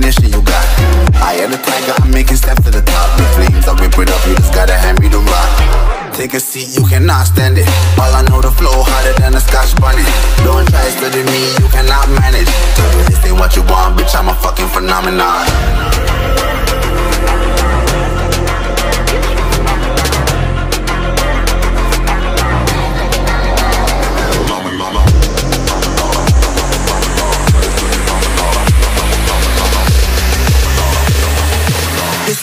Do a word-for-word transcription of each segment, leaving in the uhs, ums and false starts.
definition you got. I am the tiger, I'm making steps to the top. The flames, I'll whip it up, you just gotta hand me the rock. Take a seat, you cannot stand it. All I know, the flow harder than a scotch bunny. Don't try studying me, you cannot manage. Say what you want, bitch, I'm a fucking phenomenon. This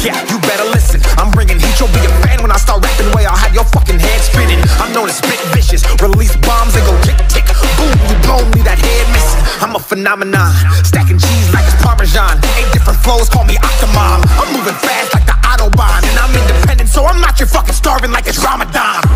Yeah, you better listen, I'm bringing heat, you'll be a fan when I start rapping. Way I'll have your fucking head spinning. I'm known as spit vicious, release bombs and go tick tick. Boom, you blow me that head missing. I'm a phenomenon, stacking cheese like it's Parmesan. Eight different flows, call me Octomom. I'm moving fast like the Autobahn, and I'm independent, so I'm not your fucking starving like it's Ramadan.